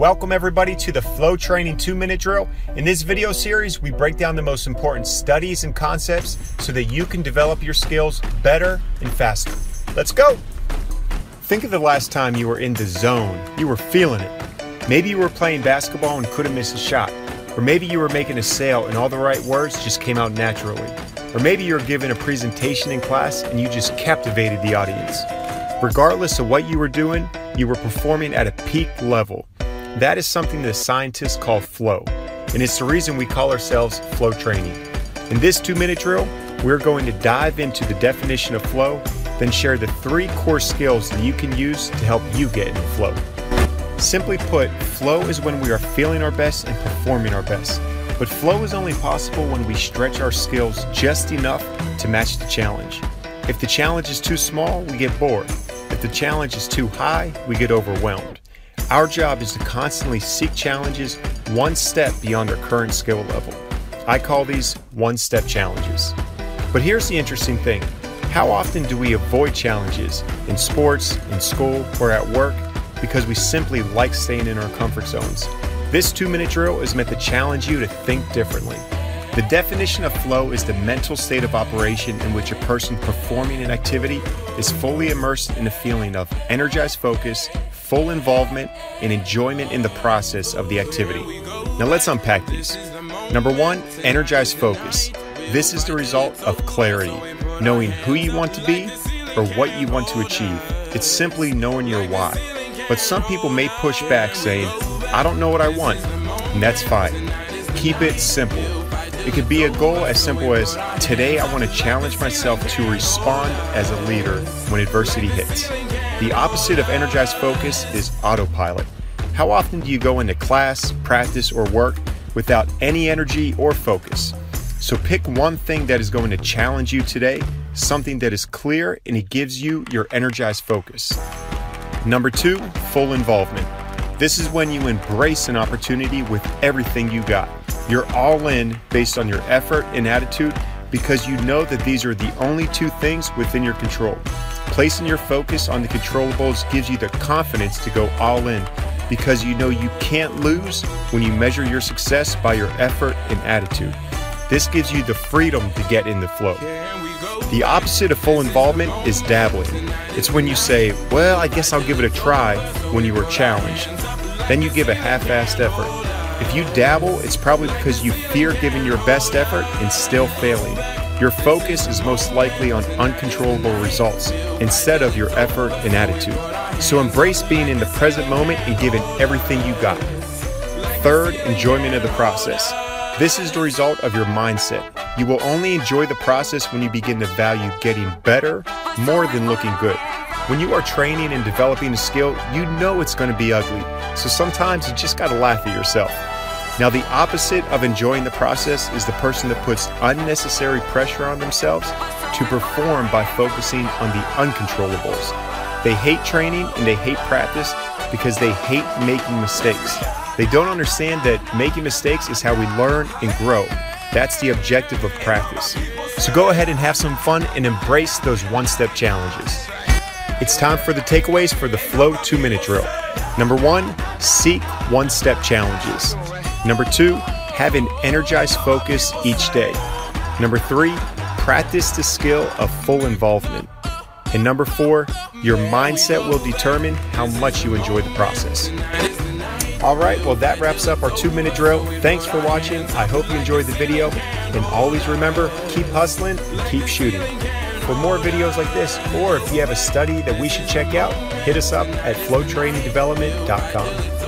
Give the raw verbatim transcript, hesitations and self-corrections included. Welcome everybody to the Flow Training two minute Drill. In this video series, we break down the most important studies and concepts so that you can develop your skills better and faster. Let's go. Think of the last time you were in the zone. You were feeling it. Maybe you were playing basketball and couldn't miss a shot. Or maybe you were making a sale and all the right words just came out naturally. Or maybe you were giving a presentation in class and you just captivated the audience. Regardless of what you were doing, you were performing at a peak level. That is something that scientists call flow, and it's the reason we call ourselves flow training. In this two minute drill, we're going to dive into the definition of flow, then share the three core skills that you can use to help you get into flow. Simply put, flow is when we are feeling our best and performing our best. But flow is only possible when we stretch our skills just enough to match the challenge. If the challenge is too small, we get bored. If the challenge is too high, we get overwhelmed. Our job is to constantly seek challenges one step beyond our current skill level. I call these one-step challenges. But here's the interesting thing. How often do we avoid challenges in sports, in school, or at work because we simply like staying in our comfort zones? This two minute drill is meant to challenge you to think differently. The definition of flow is the mental state of operation in which a person performing an activity is fully immersed in a feeling of energized focus, full involvement, and enjoyment in the process of the activity. Now let's unpack these. Number one, energized focus. This is the result of clarity, knowing who you want to be or what you want to achieve. It's simply knowing your why. But some people may push back saying, I don't know what I want, and that's fine. Keep it simple. It could be a goal as simple as, today I want to challenge myself to respond as a leader when adversity hits. The opposite of energized focus is autopilot. How often do you go into class, practice, or work without any energy or focus? So pick one thing that is going to challenge you today, something that is clear and it gives you your energized focus. Number two, full involvement. This is when you embrace an opportunity with everything you got. You're all in based on your effort and attitude because you know that these are the only two things within your control. Placing your focus on the controllables gives you the confidence to go all in because you know you can't lose when you measure your success by your effort and attitude. This gives you the freedom to get in the flow. The opposite of full involvement is dabbling. It's when you say, well, I guess I'll give it a try when you were challenged. Then you give a half-assed effort. If you dabble, it's probably because you fear giving your best effort and still failing. Your focus is most likely on uncontrollable results instead of your effort and attitude. So embrace being in the present moment and giving everything you got. Third, enjoyment of the process. This is the result of your mindset. You will only enjoy the process when you begin to value getting better more than looking good. When you are training and developing a skill, you know it's going to be ugly. So sometimes you just got to laugh at yourself. Now, the opposite of enjoying the process is the person that puts unnecessary pressure on themselves to perform by focusing on the uncontrollables. They hate training and they hate practice because they hate making mistakes. They don't understand that making mistakes is how we learn and grow. That's the objective of practice. So go ahead and have some fun and embrace those one-step challenges. It's time for the takeaways for the Flow two minute Drill. Number one, seek one-step challenges. Number two, have an energized focus each day. Number three, practice the skill of full involvement. And number four, your mindset will determine how much you enjoy the process. All right, well, that wraps up our two minute Drill. Thanks for watching. I hope you enjoyed the video. And always remember, keep hustling, keep shooting. For more videos like this, or if you have a study that we should check out, hit us up at Flow Training Development dot com.